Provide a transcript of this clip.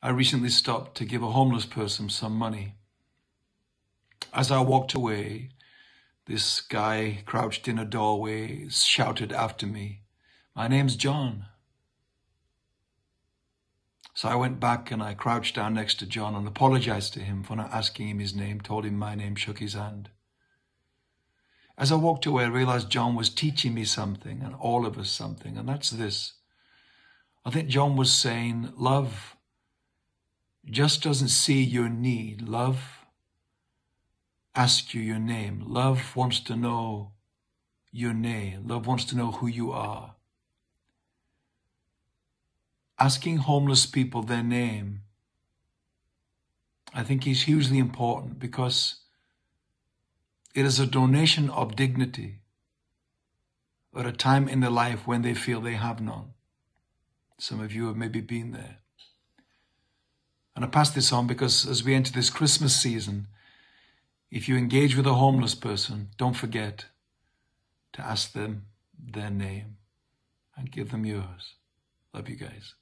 I recently stopped to give a homeless person some money. As I walked away, this guy crouched in a doorway, shouted after me, "My name's John." So I went back and I crouched down next to John and apologized to him for not asking him his name, told him my name, shook his hand. As I walked away, I realized John was teaching me something, and all of us something, and that's this. I think John was saying, love just doesn't see your need. Love asks you your name. Love wants to know your name. Love wants to know who you are. Asking homeless people their name, I think, is hugely important, because it is a donation of dignity at a time in their life when they feel they have none. Some of you have maybe been there. And I pass this on because as we enter this Christmas season, if you engage with a homeless person, don't forget to ask them their name and give them yours. Love you guys.